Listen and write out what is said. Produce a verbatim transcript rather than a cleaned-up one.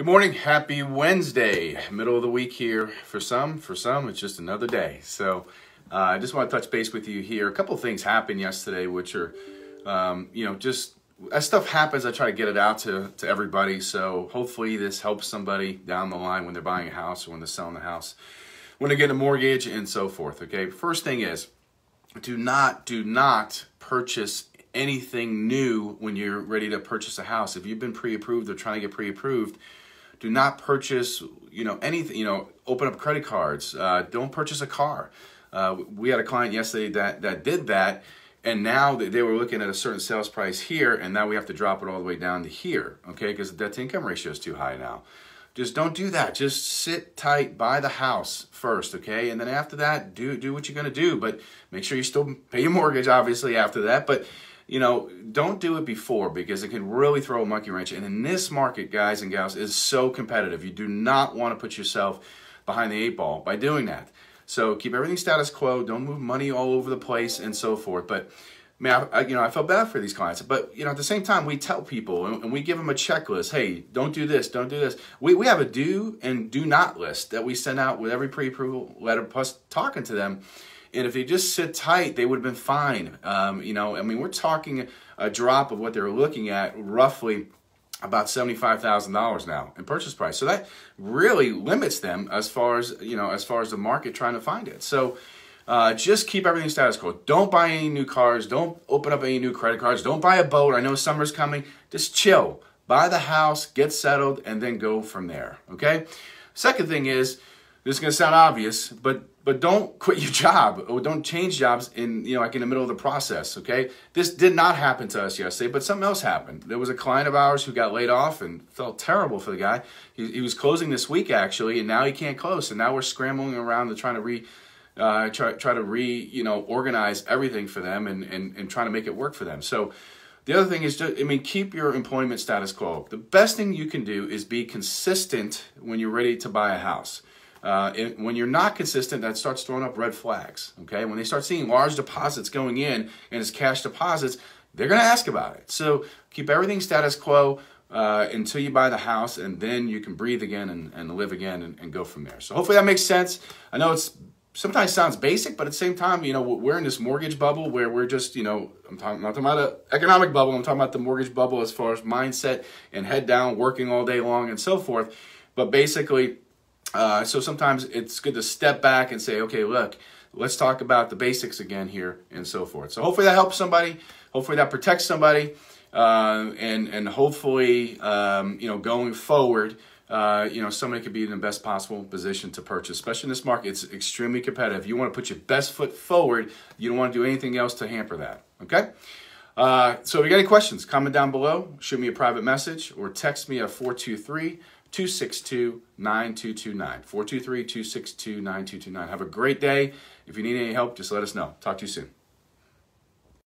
Good morning, happy Wednesday, middle of the week here for some, for some it's just another day. So uh, I just want to touch base with you here. A couple of things happened yesterday which are, um, you know, just as stuff happens I try to get it out to, to everybody, so hopefully this helps somebody down the line when they're buying a house or when they're selling the house, when they get a mortgage and so forth, okay? First thing is, do not, do not purchase anything new when you're ready to purchase a house. If you've been pre-approved or trying to get pre-approved, do not purchase, you know, anything, you know, open up credit cards. Uh, don't purchase a car. Uh, we had a client yesterday that, that did that, and now they were looking at a certain sales price here, and now we have to drop it all the way down to here, okay, because the debt-to-income ratio is too high now. Just don't do that. Just sit tight, buy the house first, okay? And then after that, do, do what you're going to do, but make sure you still pay your mortgage, obviously, after that, but you know, don't do it before because it can really throw a monkey wrench. And in this market, guys and gals, is so competitive. You do not want to put yourself behind the eight ball by doing that. So keep everything status quo. Don't move money all over the place and so forth. But man, I, you know, I felt bad for these clients. But you know, at the same time, we tell people and we give them a checklist. Hey, don't do this. Don't do this. We we have a do and do not list that we send out with every pre-approval letter, plus talking to them. And if they just sit tight, they would have been fine. Um, you know, I mean, we're talking a drop of what they're looking at, roughly about seventy-five thousand dollars now in purchase price. So that really limits them as far as, you know, as far as the market trying to find it. So uh, just keep everything status quo. Don't buy any new cars. Don't open up any new credit cards. Don't buy a boat. I know summer's coming. Just chill. Buy the house, get settled, and then go from there. Okay? Second thing is, this is going to sound obvious, but But don't quit your job or don't change jobs in, you know, like in the middle of the process, okay? This did not happen to us yesterday, but something else happened. There was a client of ours who got laid off and felt terrible for the guy. He, he was closing this week, actually, and now he can't close. So now we're scrambling around to trying to re, uh, try, try to re, you know, organize everything for them and, and, and trying to make it work for them. So the other thing is, just, I mean, keep your employment status quo. The best thing you can do is be consistent when you're ready to buy a house. Uh, and when you're not consistent, that starts throwing up red flags, okay? When they start seeing large deposits going in and it's cash deposits, they're going to ask about it. So keep everything status quo uh, until you buy the house, and then you can breathe again and, and live again and, and go from there. So hopefully that makes sense. I know it's sometimes sounds basic, but at the same time, you know, we're in this mortgage bubble where we're just, you know, I'm talking, not talking about an economic bubble, I'm talking about the mortgage bubble as far as mindset and head down, working all day long and so forth. But basically, Uh, so sometimes it's good to step back and say, okay, look, let's talk about the basics again here and so forth. So hopefully that helps somebody. Hopefully that protects somebody. Uh, and, and hopefully, um, you know, going forward, uh, you know, somebody could be in the best possible position to purchase, especially in this market. It's extremely competitive. You want to put your best foot forward. You don't want to do anything else to hamper that. Okay. Uh, so if you got any questions, comment down below, shoot me a private message or text me at four two three, two six two, nine two two nine. four two three, two six two, nine two two nine. Have a great day. If you need any help, just let us know. Talk to you soon.